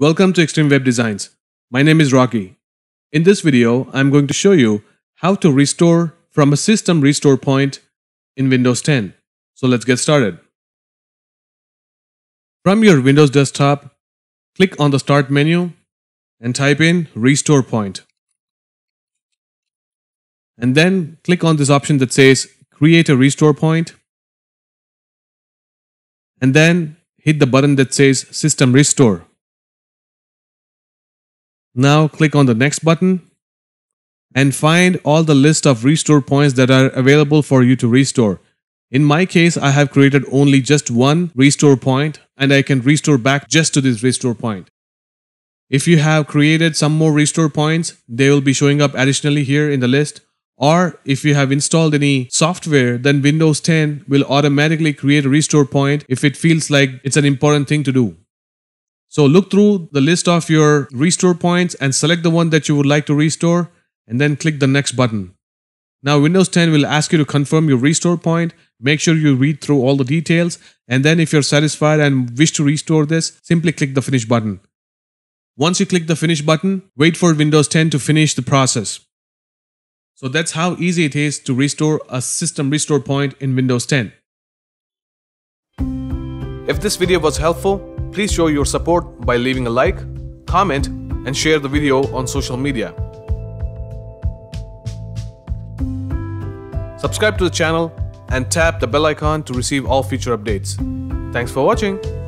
Welcome to Extreme Web Designs. My name is Rocky. In this video, I'm going to show you how to restore from a system restore point in Windows 10. So let's get started. From your Windows desktop, click on the Start menu and type in Restore Point. And then click on this option that says Create a Restore Point. And then hit the button that says System Restore. Now click on the next button and find all the list of restore points that are available for you to restore. In my case, I have created only just one restore point and I can restore back just to this restore point. If you have created some more restore points, they will be showing up additionally here in the list. Or if you have installed any software, then Windows 10 will automatically create a restore point if it feels like it's an important thing to do. So look through the list of your restore points and select the one that you would like to restore and then click the next button. Now Windows 10 will ask you to confirm your restore point. Make sure you read through all the details, and then if you're satisfied and wish to restore this, simply click the finish button. Once you click the finish button, wait for Windows 10 to finish the process. So that's how easy it is to restore a system restore point in Windows 10. If this video was helpful, please show your support by leaving a like, comment, and share the video on social media. Subscribe to the channel and tap the bell icon to receive all future updates. Thanks for watching.